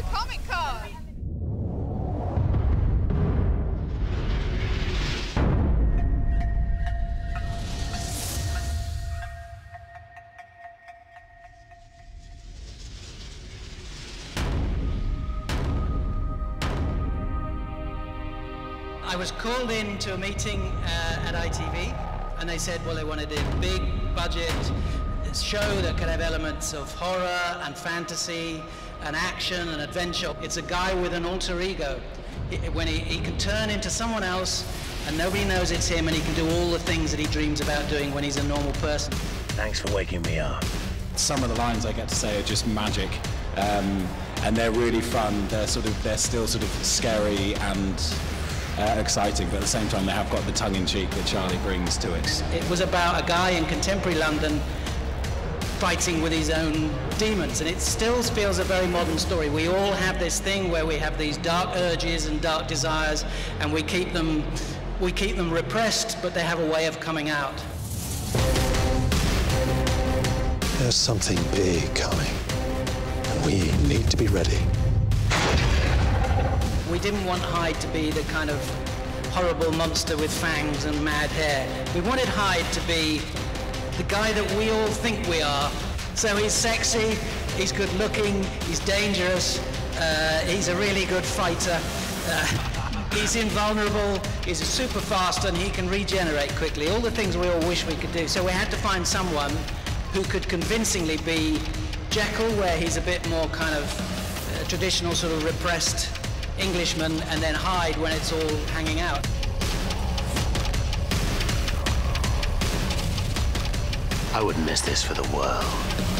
to Comic Con. I was called in to a meeting at ITV, and they said, well, they wanted a big budget show that could have elements of horror and fantasy and action and adventure. It's a guy with an alter ego. When he can turn into someone else and nobody knows it's him, and he can do all the things that he dreams about doing when he's a normal person. Thanks for waking me up. Some of the lines I get to say are just magic, and they're really fun. They're still sort of scary and exciting, but at the same time they have got the tongue-in-cheek that Charlie brings to it. It was about a guy in contemporary London fighting with his own demons, and it still feels a very modern story. We all have this thing where we have these dark urges and dark desires, and we keep them repressed, but they have a way of coming out. There's something big coming, and we need to be ready. We didn't want Hyde to be the kind of horrible monster with fangs and mad hair. We wanted Hyde to be the guy that we all think we are. So he's sexy, he's good looking, he's dangerous, he's a really good fighter, he's invulnerable, he's super fast, and he can regenerate quickly. All the things we all wish we could do. So we had to find someone who could convincingly be Jekyll, where he's a bit more kind of traditional sort of repressed Englishman, and then Hyde when it's all hanging out. I wouldn't miss this for the world.